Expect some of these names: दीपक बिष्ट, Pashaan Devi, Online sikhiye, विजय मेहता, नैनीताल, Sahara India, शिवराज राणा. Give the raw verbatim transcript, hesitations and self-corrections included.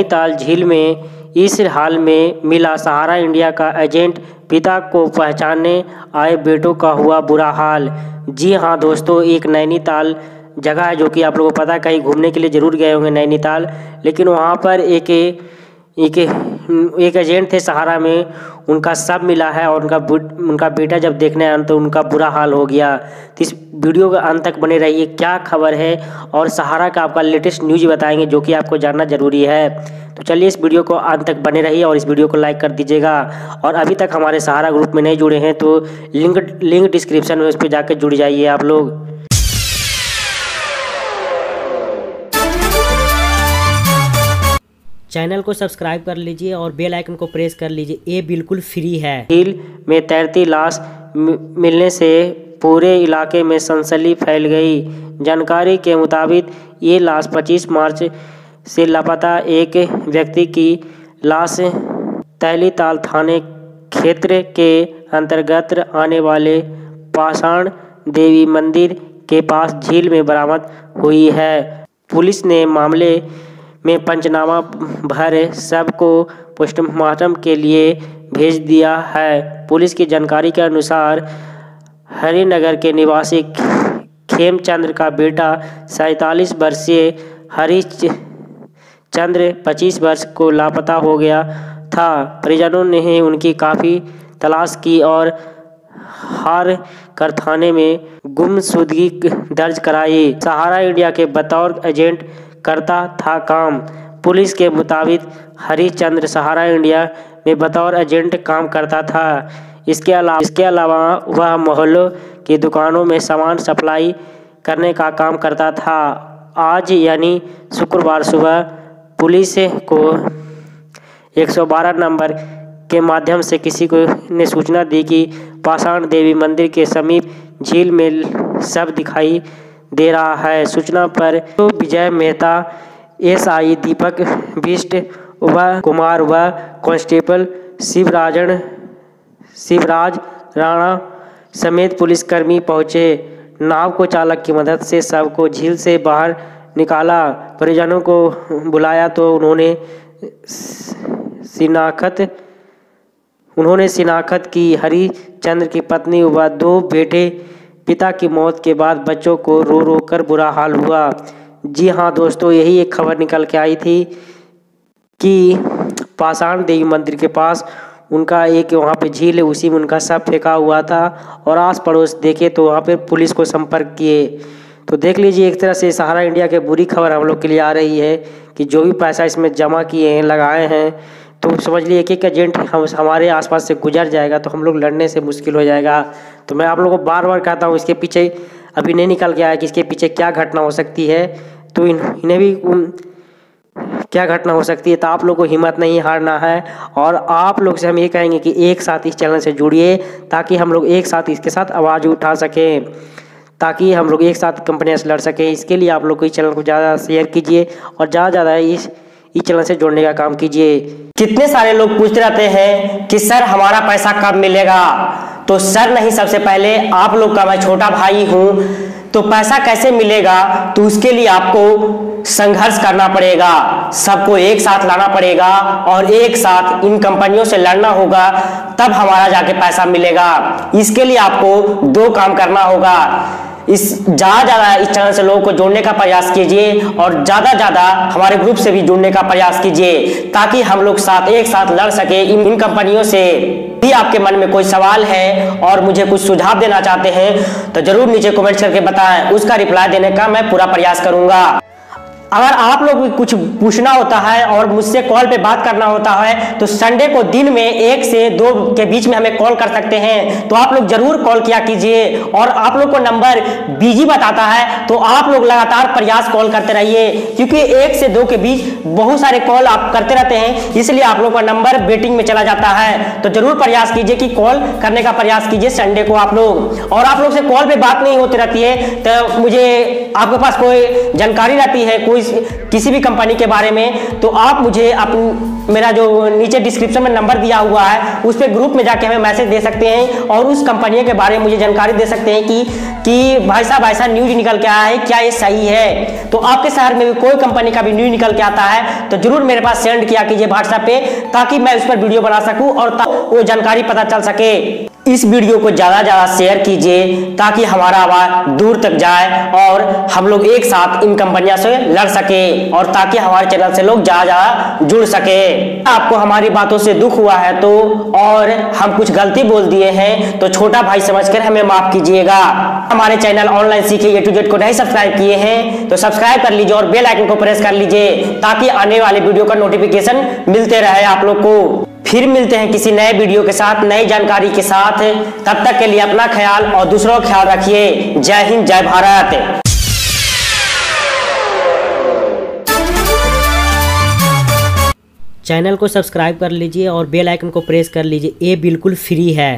नैनीताल झील में इस हाल में मिला सहारा इंडिया का एजेंट, पिता को पहचानने आए बेटों का हुआ बुरा हाल। जी हाँ दोस्तों, एक नैनीताल जगह है जो कि आप लोगों को पता है, कहीं घूमने के लिए ज़रूर गए होंगे नैनीताल, लेकिन वहाँ पर एक एक एक एजेंट थे सहारा में, उनका सब मिला है और उनका उनका बेटा जब देखने आया तो उनका बुरा हाल हो गया। तो इस वीडियो के अंत तक बने रहिए, क्या खबर है और सहारा का आपका लेटेस्ट न्यूज़ बताएंगे जो कि आपको जानना ज़रूरी है। तो चलिए इस वीडियो को अंत तक बने रहिए और इस वीडियो को लाइक कर दीजिएगा। और अभी तक हमारे सहारा ग्रुप में नहीं जुड़े हैं तो लिंक लिंक डिस्क्रिप्शन में उस पर जाकर जुड़ जाइए आप लोग। चैनल को सब्सक्राइब कर लीजिए और बेल आइकन को प्रेस कर लीजिए, ये बिल्कुल फ्री है। झील में तैरती लाश मिलने से पूरे इलाके में सनसनी फैल गई। जानकारी के मुताबिक ये लाश पच्चीस मार्च से लापता एक व्यक्ति की लाश तैलीताल थाने क्षेत्र के अंतर्गत आने वाले पाषाण देवी मंदिर के पास झील में बरामद हुई है। पुलिस ने मामले में पंचनामा भर सबको पोस्टमार्टम के लिए भेज दिया है। पुलिस की जानकारी के अनुसार हरिनगर के निवासी खेमचंद्र का बेटा सैंतालीस वर्षीय हरिचंद्र पच्चीस वर्ष को लापता हो गया था। परिजनों ने उनकी काफ़ी तलाश की और हार कर थाने में गुमशुदगी दर्ज कराई। सहारा इंडिया के बतौर एजेंट करता था काम। पुलिस के मुताबिक हरिचंद्र सहारा इंडिया में बतौर एजेंट काम करता था। इसके अलावा इसके अलावा वह मोहल्लों की दुकानों में सामान सप्लाई करने का काम करता था। आज यानी शुक्रवार सुबह पुलिस को एक सौ बारह नंबर के माध्यम से किसी को ने सूचना दी कि पाषाण देवी मंदिर के समीप झील में शव दिखाई दे रहा है। सूचना पर तो विजय मेहता, एसआई दीपक बिष्ट व कुमार व कांस्टेबल शिवराजन शिवराज राणा समेत पुलिसकर्मी पहुंचे। नाव को चालक की मदद से शव को झील से बाहर निकाला। परिजनों को बुलाया तो उन्होंने शिनाख्त उन्होंने शिनाख्त की। हरिचंद्र की पत्नी व दो बेटे, पिता की मौत के बाद बच्चों को रो रो कर बुरा हाल हुआ। जी हाँ दोस्तों, यही एक खबर निकल के आई थी कि पाषाण देवी मंदिर के पास उनका एक वहाँ पे झील है, उसी में उनका सब फेंका हुआ था और आस पड़ोस देखे तो वहाँ पे पुलिस को संपर्क किए। तो देख लीजिए, एक तरह से सहारा इंडिया की बुरी खबर हम लोग के लिए आ रही है कि जो भी पैसा इसमें जमा किए हैं, लगाए हैं, तो समझ लिए एक एक एजेंट हम हमारे आसपास से गुजर जाएगा तो हम लोग लड़ने से मुश्किल हो जाएगा। तो मैं आप लोगों को बार बार कहता हूँ, इसके पीछे अभी नहीं निकल गया है कि इसके पीछे क्या घटना हो सकती है, तो इन इन्हें भी उन, क्या घटना हो सकती है। तो आप लोगों को हिम्मत नहीं हारना है और आप लोग से हम ये कहेंगे कि एक साथ इस चैनल से जुड़िए ताकि हम लोग एक साथ इसके साथ आवाज़ उठा सकें, ताकि हम लोग एक साथ कंपनियाँ से लड़ सकें। इसके लिए आप लोग को इस चैनल को ज़्यादा शेयर कीजिए और ज़्यादा ज़्यादा इस इस चैनल से जोड़ने का काम कीजिए। कितने सारे लोग पूछते रहते हैं कि सर हमारा पैसा कब मिलेगा, तो सर नहीं, सबसे पहले आप लोग का मैं छोटा भाई हूं, तो पैसा कैसे मिलेगा, तो उसके लिए आपको संघर्ष करना पड़ेगा, सबको एक साथ लाना पड़ेगा और एक साथ इन कंपनियों से लड़ना होगा, तब हमारा जाके पैसा मिलेगा। इसके लिए आपको दो काम करना होगा। इस ज़्यादा ज़्यादा इस चैनल से लोगों को जोड़ने का प्रयास कीजिए और ज़्यादा ज़्यादा हमारे ग्रुप से भी जुड़ने का प्रयास कीजिए ताकि हम लोग साथ एक साथ लड़ सके इन इन कंपनियों से। यदि आपके मन में कोई सवाल है और मुझे कुछ सुझाव देना चाहते हैं तो ज़रूर नीचे कमेंट्स करके बताएं, उसका रिप्लाई देने का मैं पूरा प्रयास करूँगा। अगर आप लोग भी कुछ पूछना होता है और मुझसे कॉल पे बात करना होता है तो संडे को दिन में एक से दो के बीच में हमें कॉल कर सकते हैं, तो आप लोग जरूर कॉल किया कीजिए। और आप लोग को नंबर बिजी बताता है तो आप लोग लगातार प्रयास कॉल करते रहिए, क्योंकि एक से दो के बीच बहुत सारे कॉल आप करते रहते हैं, इसलिए आप लोग का नंबर वेटिंग में चला जाता है। तो जरूर प्रयास कीजिए कि कॉल करने का प्रयास कीजिए संडे को आप लोग। और आप लोग से कॉल पर बात नहीं होती रहती है तो मुझे आपके पास कोई जानकारी रहती है कोई किसी भी कंपनी के बारे में, तो आप मुझे आप मेरा जो नीचे डिस्क्रिप्शन में नंबर दिया हुआ है उस पर ग्रुप में जाके हमें मैसेज दे सकते हैं और उस कंपनी के बारे में मुझे जानकारी दे सकते हैं कि कि भाई साहब ऐसा न्यूज़ निकल के आया है, क्या ये सही है। तो आपके शहर में भी कोई कंपनी का भी न्यूज़ निकल के आता है तो जरूर मेरे पास सेंड किया कीजिए व्हाट्सएप पे, ताकि मैं उस पर वीडियो बना सकूं और वो जानकारी पता चल सके। इस वीडियो को ज़्यादा ज़्यादा शेयर कीजिए ताकि हमारा आवाज़ दूर तक जाए और हम लोग एक साथ इन कंपनियों से लड़ सके और ताकि हमारे चैनल से लोग ज़्यादा ज़्यादा जुड़ सके। आपको हमारी बातों से दुख हुआ है तो और हम कुछ गलती बोल दिए हैं तो छोटा भाई समझकर हमें माफ़ कीजिएगा। हमारे चैनल ऑनलाइन सीखे ए टू जेड को नहीं सब्सक्राइब किए हैं तो सब्सक्राइब कर लीजिए और बेल आइकन को प्रेस कर लीजिए ताकि आने वाले वीडियो का नोटिफिकेशन मिलते रहे आप लोग को। फिर मिलते हैं किसी नए वीडियो के साथ नई जानकारी के साथ, तब तक के लिए अपना ख्याल और दूसरों का ख्याल रखिए। जय हिंद, जय भारत। चैनल को सब्सक्राइब कर लीजिए और बेल आइकन को प्रेस कर लीजिए, ये बिल्कुल फ्री है।